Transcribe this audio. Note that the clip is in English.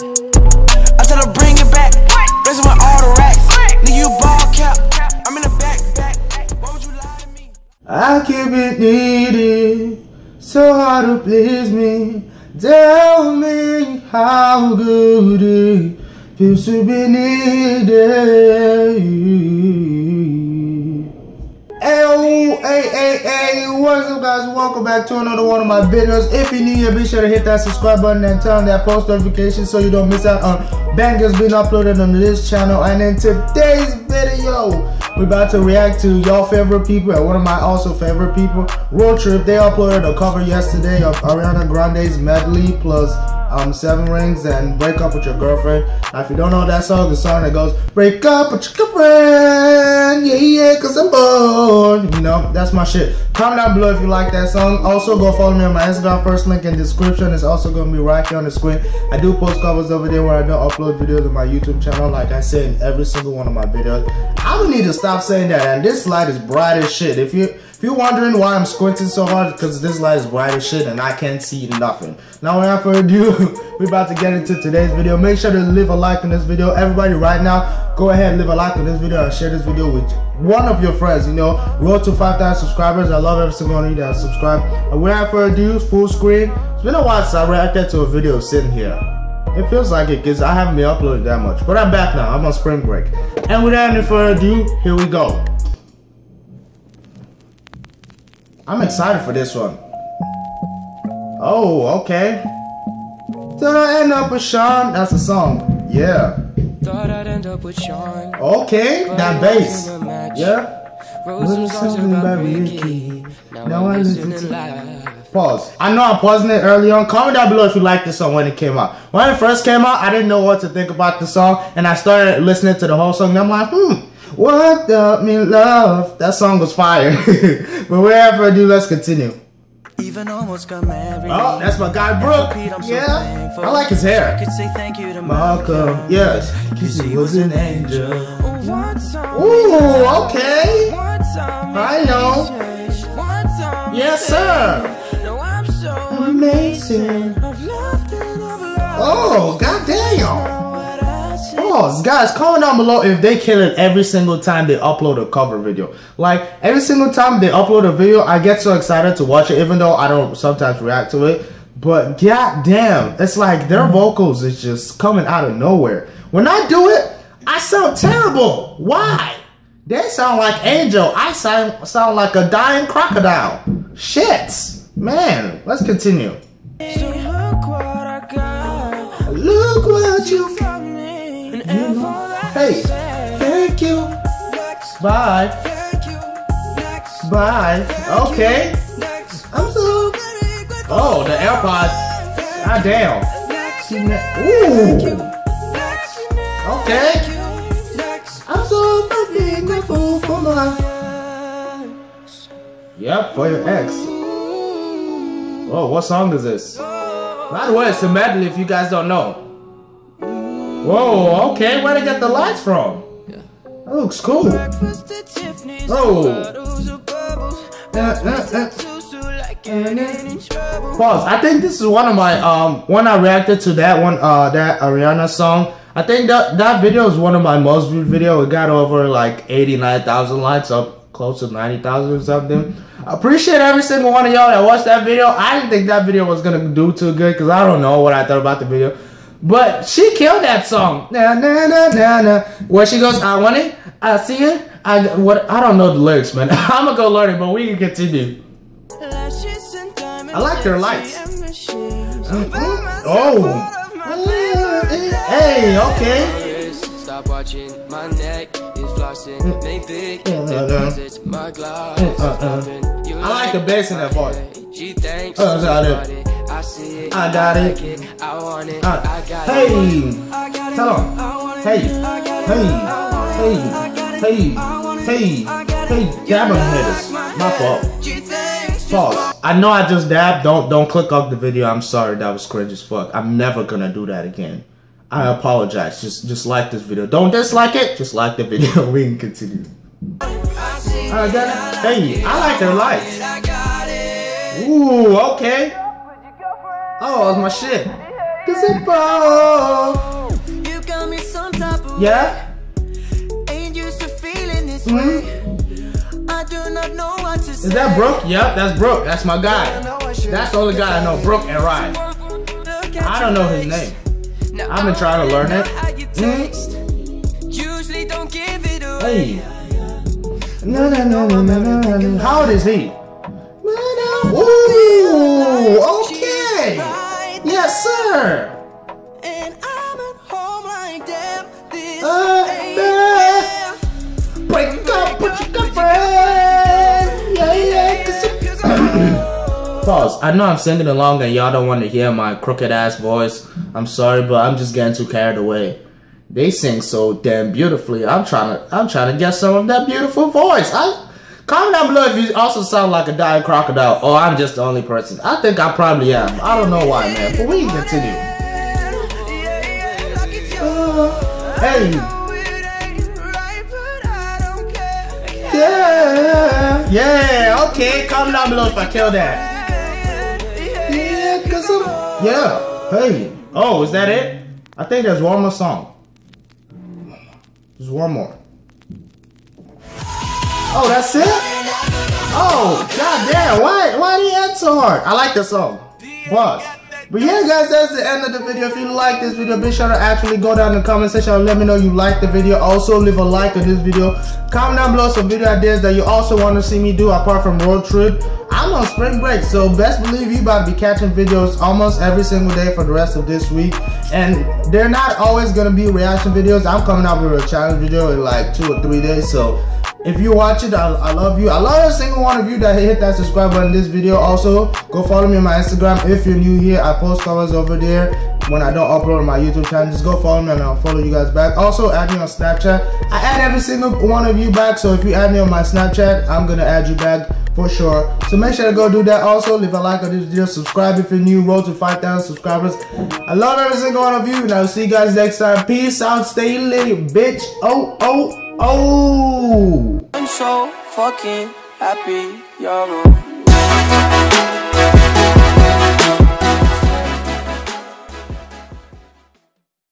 I tell her bring it back, raising with all the racks. Nigga, you ball cap, I'm in the back. Why would you lie to me? I keep it needy, so hard to please me. Tell me how good it feels to be needed. Hey, what's up, guys? Welcome back to another one of my videos. If you're new here, be sure to hit that subscribe button and turn on that post notification so you don't miss out on bangers being uploaded on this channel. And in today's video, we're about to react to y'all favorite people and one of my also favorite people, Road Trip. They uploaded a cover yesterday of Ariana Grande's medley plus 7 Rings and Break Up With Your Girlfriend. Now, if you don't know that song, the song that goes, break up with your girlfriend, yeah, cause I'm bored. You know, that's my shit. Comment down below if you like that song. Also, go follow me on my Instagram. First link in the description is also going to be right here on the screen. I do post covers over there where I don't upload videos on my YouTube channel, like I say in every single one of my videos. I don't need to stop saying that, and this light is bright as shit. If you're wondering why I'm squinting so hard, because this light is bright as shit and I can't see nothing. Now without further ado, we're about to get into today's video. Make sure to leave a like on this video. Everybody right now, go ahead and leave a like on this video and share this video with one of your friends. You know, road to 5,000 subscribers. I love every single one of you that subscribe. And without further ado, full screen. It's been a while since I reacted to a video sitting here. It feels like it because I haven't been uploading that much. But I'm back now. I'm on spring break. And without any further ado, here we go. I'm excited for this one. Oh, okay. Thought I'd end up with Sean. That's the song. Yeah. Thought I'd end up with Sean. Okay, that bass. Yeah. Little something about Ricky. Now I'm listening live. Pause. I know I'm pausing it early on. Comment down below if you like this song when it came out. When it first came out, I didn't know what to think about the song, and I started listening to the whole song, and I'm like, what up, me love? That song was fire. But whatever I do, let's continue. Even almost got married. Oh, that's my guy Brooke. Yeah, I like his hair. I could say thank you to Malcolm. Yes, because he was an angel. Ooh, okay. I know. Yes, sir. No, I'm so amazing. Oh, goddamn. Oh, guys, comment down below if they kill it every single time they upload a cover video. Like, every single time they upload a video, I get so excited to watch it, even though I don't sometimes react to it. But goddamn, it's like their vocals is just coming out of nowhere. When I do it, I sound terrible. Why? They sound like Angel. I sound like a dying crocodile. Shit. Man, let's continue. So look what I got. Look what you got. Hey, thank you. Bye. Bye. Okay. I'm so. Oh, the AirPods. God damn. Ooh. Okay. I'm so fucking grateful for my. Yep, for your ex. Oh, what song is this? By the way, it's a medley if you guys don't know. Whoa, okay, where'd I get the lights from? Yeah. That looks cool. Oh. Pause. I think this is one of my, when I reacted to that one, that Ariana song, I think that video is one of my most viewed videos. It got over like 89,000 likes, up close to 90,000 or something. I appreciate every single one of y'all that watched that video. I didn't think that video was gonna do too good, because I don't know what I thought about the video. But she killed that song. Na na na na na. Where she goes, I want it, I see it, I don't know the lyrics, man. I'm gonna go learn it, but we can continue. I like their lights. Oh. Hey, okay. Stop watching my neck. I like the bass in that part. I got it. I want it. I got it. Hey, tell him. Hey, hey, dabbing hitters. My fault. False. I know I just dabbed. Don't click off the video. I'm sorry. That was cringe as fuck. I'm never gonna do that again. I apologize. Just like this video. Don't dislike it. Just like the video. We can continue. I got it. Hey, I like their lights. Ooh, okay. Oh, that was my shit. Cause it bow, Yeah. Ain't used to feeling this way. I do not know what to say. Is that Brooke? Yep, that's Brooke. That's my guy. That's the only guy I know, Brooke and Ryan. I don't know his name. I've been trying to learn it. Usually don't give it away. No. How old is he? Ooh, okay. Yes, sir. And I'm at home like damn. This break up with your girlfriend. Yeah. Pause. I know I'm singing along and y'all don't want to hear my crooked ass voice. I'm sorry, but I'm just getting too carried away. They sing so damn beautifully. I'm trying to get some of that beautiful voice. Comment down below if you also sound like a dying crocodile or I'm just the only person. I think I probably am. I don't know why, man, but we can continue. Hey. Yeah. Yeah, okay. Comment down below if I kill that. Yeah, cause I'm... Yeah. Hey. Oh, is that it? I think there's one more song. There's one more. Oh, that's it? Oh, goddamn! Why do you act so hard? I like this song. Pause. But yeah, guys, that's the end of the video. If you like this video, be sure to actually go down in the comment section and let me know you like the video. Also, leave a like on this video. Comment down below some video ideas that you also want to see me do apart from Road Trip. I'm on spring break, so best believe you about to be catching videos almost every single day for the rest of this week. And they're not always going to be reaction videos. I'm coming out with a challenge video in like 2 or 3 days, so... If you watch it, I love you. I love every single one of you that hit that subscribe button in this video. Also, go follow me on my Instagram if you're new here. I post covers over there when I don't upload on my YouTube channel. Just go follow me and I'll follow you guys back. Also, add me on Snapchat. I add every single one of you back. So if you add me on my Snapchat, I'm going to add you back for sure. So make sure to go do that. Also, leave a like on this video. Subscribe if you're new. Road to 5,000 subscribers. I love every single one of you. And I'll see you guys next time. Peace out. Stay lit, bitch. Oh, I'm so fucking happy, y'all.